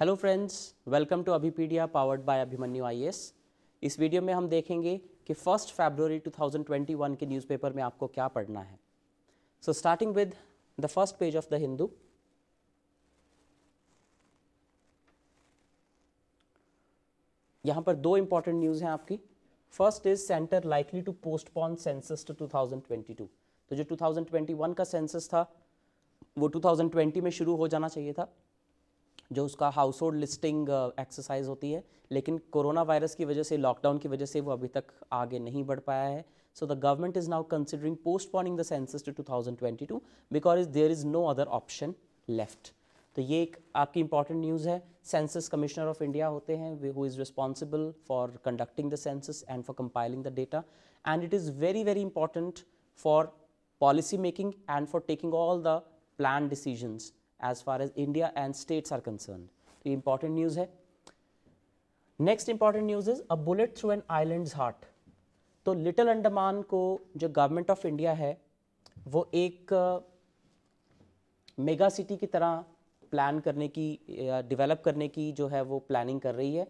Hello friends, welcome to Abhipedia powered by Abhimanyu IAS. इस video में हम देखेंगे कि 1 फरवरी 2021 के न्यूज़पेपर में आपको क्या पढ़ना है। So starting with the first page of the Hindu, यहाँ पर दो इंपॉर्टेंट न्यूज़ हैं आपकी। First is centre likely to postpone census to 2022। तो जो 2021 का सेंसस था वो 2020 में शुरू हो जाना चाहिए था, जो उसका हाउस होल्ड लिस्टिंग एक्सरसाइज होती है, लेकिन कोरोना वायरस की वजह से, लॉकडाउन की वजह से वो अभी तक आगे नहीं बढ़ पाया है। So the government is now considering postponing the census to 2022 because there is no other option left. तो ये एक आपकी इंपॉर्टेंट न्यूज़ है। सेंसिस कमिश्नर ऑफ इंडिया होते हैं who is responsible for conducting the census and for compiling the data, and it is very very important for policy making and for taking all the plan decisions as far as India and states are concerned. तो important news है। Next important news is a bullet through an island's heart। तो little Andaman को जो government of India है वो एक mega city की तरह प्लान करने की, डेवलप करने की जो है वो प्लानिंग कर रही है।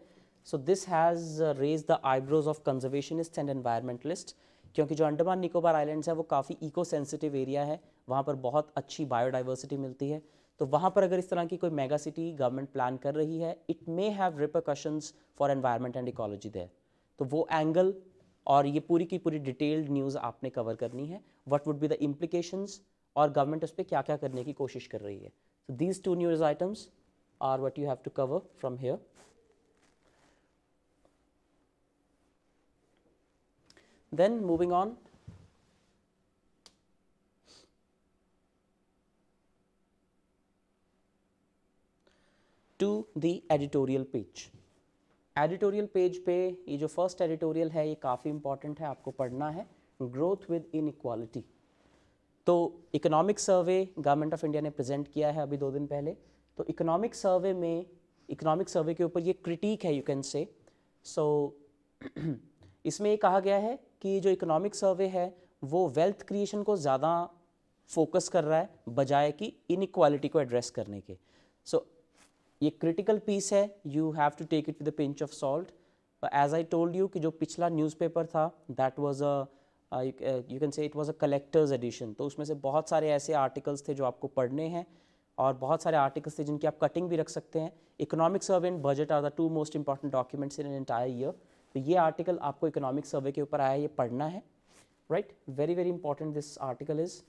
So this has raise the eyebrows of conservationist and environmentalist, क्योंकि जो अंडमान निकोबार आइलैंड्स है वो काफ़ी इको सेंसिटिव एरिया है, वहाँ पर बहुत अच्छी बायोडाइवर्सिटी मिलती है। तो वहाँ पर अगर इस तरह की कोई मेगा सिटी गवर्नमेंट प्लान कर रही है, it may have repercussions for environment and ecology there. तो वो एंगल और ये पूरी की पूरी डिटेल्ड न्यूज़ आपने कवर करनी है, what would be the implications और गवर्नमेंट उस पर क्या क्या करने की कोशिश कर रही है। So these two news items are what you have to cover from here. Then moving on, to the editorial page. Editorial page पे ये जो फर्स्ट एडिटोरियल है ये काफ़ी इंपॉर्टेंट है, आपको पढ़ना है। Growth with inequality. तो economic survey government of India ने प्रेजेंट किया है अभी 2 दिन पहले। तो इकोनॉमिक सर्वे में, इकोनॉमिक सर्वे के ऊपर ये क्रिटिक है, यू कैन से। सो इसमें ये कहा गया है कि जो इकोनॉमिक सर्वे है वो वेल्थ क्रिएशन को ज़्यादा फोकस कर रहा है बजाय कि इनइक्वालिटी को एड्रेस करने के। सो ये क्रिटिकल पीस है, you have to take it with a pinch of salt. As I told you कि जो पिछला न्यूज़पेपर था that was a, you can say it was a collector's edition. तो उसमें से बहुत सारे ऐसे आर्टिकल्स थे जो आपको पढ़ने हैं और बहुत सारे आर्टिकल्स थे जिनकी आप कटिंग भी रख सकते हैं। Economic survey and budget are the 2 most important documents in an entire year. तो ये आर्टिकल आपको इकोनॉमिक सर्वे के ऊपर आया है, ये पढ़ना है, right. Very very important this article is.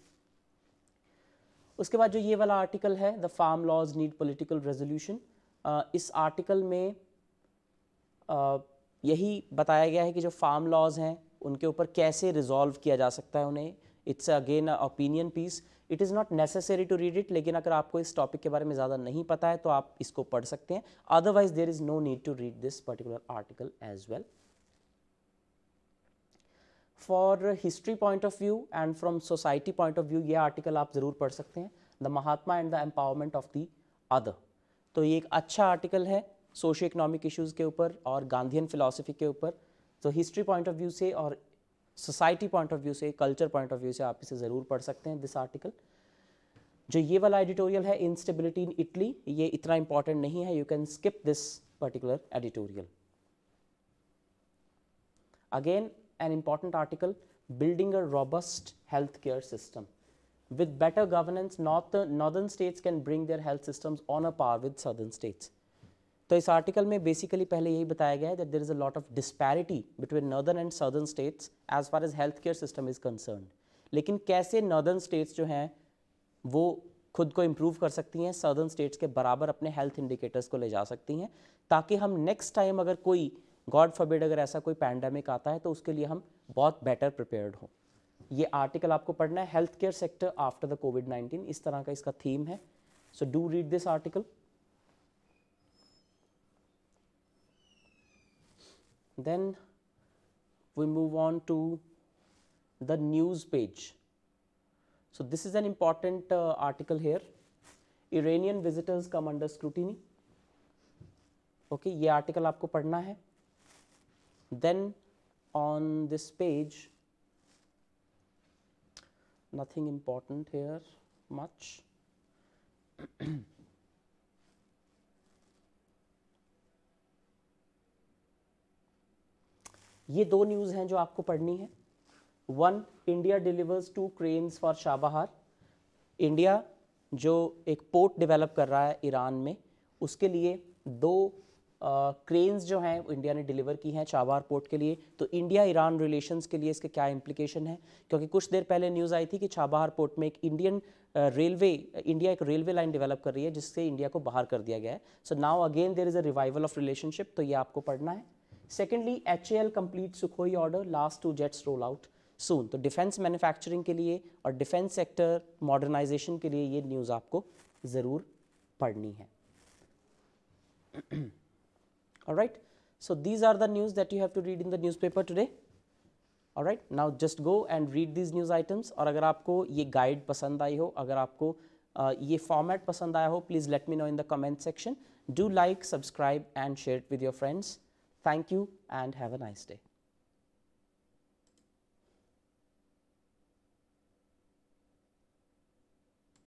उसके बाद जो ये वाला आर्टिकल है, the farm laws need political resolution, इस आर्टिकल में यही बताया गया है कि जो फार्म लॉज हैं उनके ऊपर कैसे रिजॉल्व किया जा सकता है उन्हें। It's again opinion piece, it is not necessary to read it, लेकिन अगर आपको इस टॉपिक के बारे में ज़्यादा नहीं पता है तो आप इसको पढ़ सकते हैं, otherwise there is no need to read this particular article as well. For history point of view and from society point of view ये आर्टिकल आप ज़रूर पढ़ सकते हैं, the Mahatma and the empowerment of the other. तो ये एक अच्छा आर्टिकल है सोशो इकोनॉमिक इश्यूज़ के ऊपर और गांधीयन फिलॉसफी के ऊपर। तो हिस्ट्री पॉइंट ऑफ व्यू से और सोसाइटी पॉइंट ऑफ व्यू से, कल्चर पॉइंट ऑफ व्यू से आप इसे ज़रूर पढ़ सकते हैं, दिस आर्टिकल। जो ये वाला एडिटोरियल है, इंस्टेबिलिटी इन इटली, ये इतना इंपॉर्टेंट नहीं है, you can skip this particular editorial. Again an important article, building a robust healthcare system with better governance, northern states can bring their health systems on a par with southern states। तो इस article में basically पहले यही बताया गया है that there is a lot of disparity between northern and southern states as far as healthcare system is concerned। लेकिन कैसे northern states जो हैं वो खुद को improve कर सकती हैं, southern states के बराबर अपने health indicators को ले जा सकती हैं, ताकि हम next time अगर कोई, गॉड फॉरबिड, अगर ऐसा कोई पैंडेमिक आता है तो उसके लिए हम बहुत बेटर प्रिपेयर्ड हों। ये आर्टिकल आपको पढ़ना है, health care sector after the कोविड-19, इस तरह का इसका थीम है। So do read this article. Then we move on to the news page. So this is an important article here, Iranian visitors come under scrutiny. Okay, ये article आपको पढ़ना है। Then on this page nothing important here much ये दो news हैं जो आपको पढ़नी है। One, India delivers 2 cranes for Chabahar. India जो एक पोर्ट डेवलप कर रहा है ईरान में, उसके लिए 2 क्रेन्स जो हैं इंडिया ने डिलीवर की हैं चाबहार पोर्ट के लिए। तो इंडिया ईरान रिलेशंस के लिए इसके क्या इम्प्लीकेशन है, क्योंकि कुछ देर पहले न्यूज़ आई थी कि चाबहार पोर्ट में एक इंडिया एक रेलवे लाइन डेवलप कर रही है जिससे इंडिया को बाहर कर दिया गया है। So now again there is a revival of relationship, तो ये आपको पढ़ना है। Secondly, HAL complete Sukhoi order, last 2 jets roll out soon. तो डिफेंस मैन्युफैक्चरिंग के लिए और डिफेंस सेक्टर मॉडर्नाइजेशन के लिए ये न्यूज़ आपको ज़रूर पढ़नी है। Alright, so these are the news that you have to read in the newspaper today. Alright, now just go and read these news items. और अगर आपको ये guide पसंद आई हो, अगर आपको ये format पसंद आया हो, please let me know in the comment section. Do like, subscribe and share it with your friends. Thank you and have a nice day.